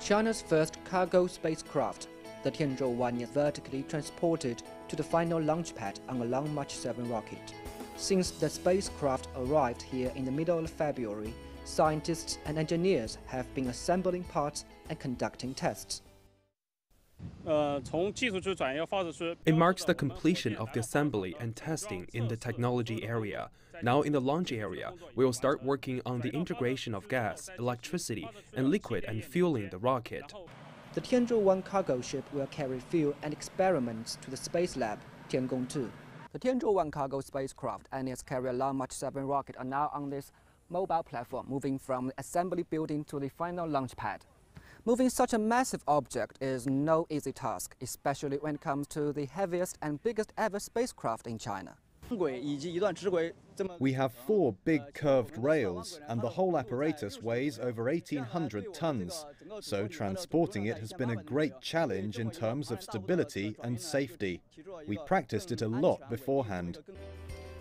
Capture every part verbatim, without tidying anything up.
China's first cargo spacecraft, the Tianzhou one, is vertically transported to the final launch pad on a Long March seven rocket. Since the spacecraft arrived here in the middle of February, scientists and engineers have been assembling parts and conducting tests. It marks the completion of the assembly and testing in the technology area. Now in the launch area, we will start working on the integration of gas, electricity, and liquid and fueling the rocket. The Tianzhou one cargo ship will carry fuel and experiments to the space lab, Tiangong two. The Tianzhou one cargo spacecraft and its carrier Long March seven rocket are now on this mobile platform, moving from the assembly building to the final launch pad. Moving such a massive object is no easy task, especially when it comes to the heaviest and biggest ever spacecraft in China. We have four big curved rails, and the whole apparatus weighs over eighteen hundred tons, so transporting it has been a great challenge in terms of stability and safety. We practiced it a lot beforehand.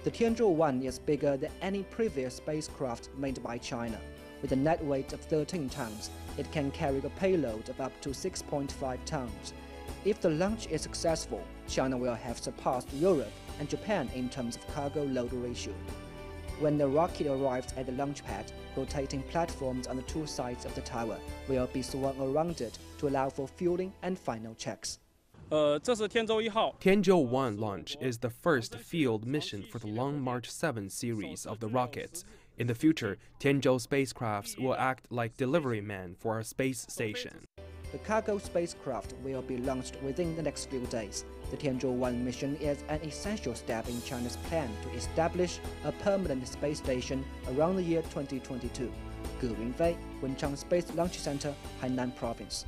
The Tianzhou one is bigger than any previous spacecraft made by China. With a net weight of thirteen tons, it can carry a payload of up to six point five tons. If the launch is successful, China will have surpassed Europe and Japan in terms of cargo load ratio. When the rocket arrives at the launch pad, rotating platforms on the two sides of the tower will be swung around it to allow for fueling and final checks. Tianzhou one launch is the first field mission for the Long March seven series of the rockets. In the future, Tianzhou spacecrafts will act like delivery men for our space station. The cargo spacecraft will be launched within the next few days. The Tianzhou one mission is an essential step in China's plan to establish a permanent space station around the year twenty twenty-two. Ge Yunfei, Wenchang Space Launch Center, Hainan Province.